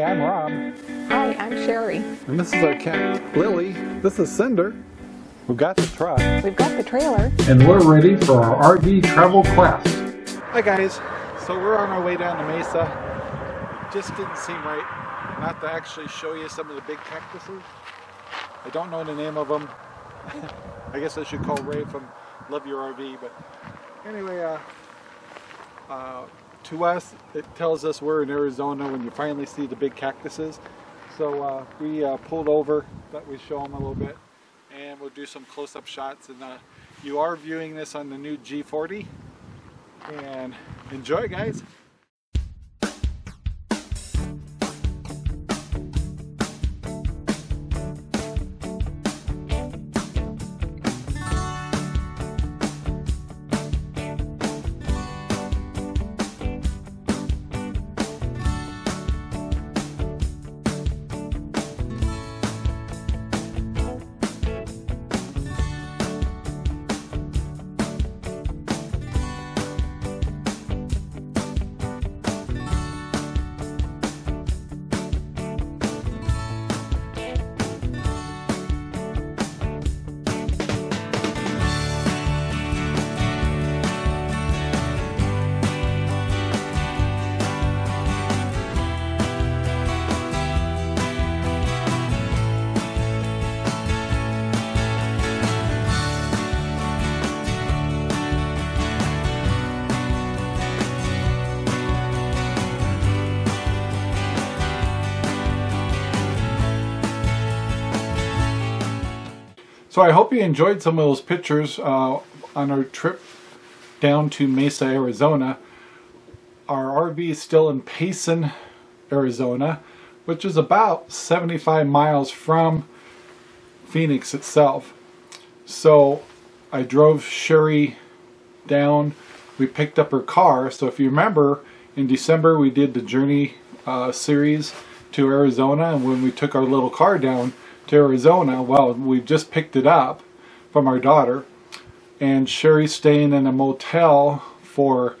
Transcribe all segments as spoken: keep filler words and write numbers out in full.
Hi, I'm Rob. Hi, I'm Sherry. And this is our cat, Lily. This is Cinder. We've got the truck. We've got the trailer. And we're ready for our R V Travel Quest. Hi guys. So we're on our way down to Mesa. Just didn't seem right not to actually show you some of the big cactuses. I don't know the name of them. I guess I should call Ray from Love Your R V, but anyway, uh, uh, to us, it tells us we're in Arizona when you finally see the big cactuses. So uh, we uh, pulled over, thought we'd show them a little bit, and we'll do some close-up shots. And uh, you are viewing this on the new G forty, and enjoy, guys. So I hope you enjoyed some of those pictures uh, on our trip down to Mesa, Arizona. Our R V is still in Payson, Arizona, which is about seventy-five miles from Phoenix itself. So I drove Sherry down. We picked up her car. So if you remember, in December we did the Journey uh, series to Arizona, and when we took our little car down to Arizona, well, we just picked it up from our daughter, and Sherry's staying in a motel for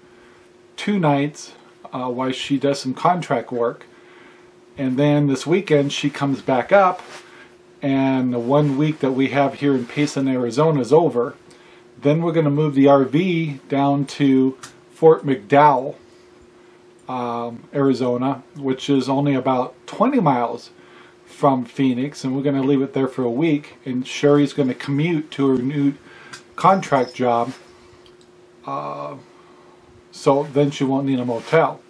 two nights uh, while she does some contract work, and then this weekend she comes back up, and the one week that we have here in Payson, Arizona is over. Then we're going to move the R V down to Fort McDowell, um, Arizona, which is only about twenty miles from Phoenix, and we're going to leave it there for a week, and Sherry's going to commute to her new contract job, uh, so then she won't need a motel.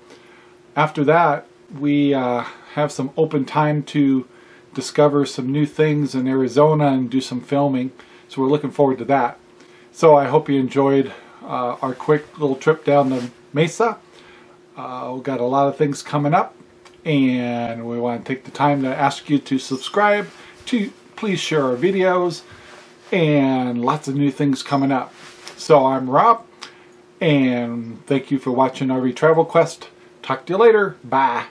After that, we uh, have some open time to discover some new things in Arizona and do some filming, so we're looking forward to that. So I hope you enjoyed uh, our quick little trip down to Mesa. Uh, we've got a lot of things coming up, and we want to take the time to ask you to subscribe, to please share our videos, and lots of new things coming up. So I'm Rob, and thank you for watching R V Travel Quest. Talk to you later. Bye.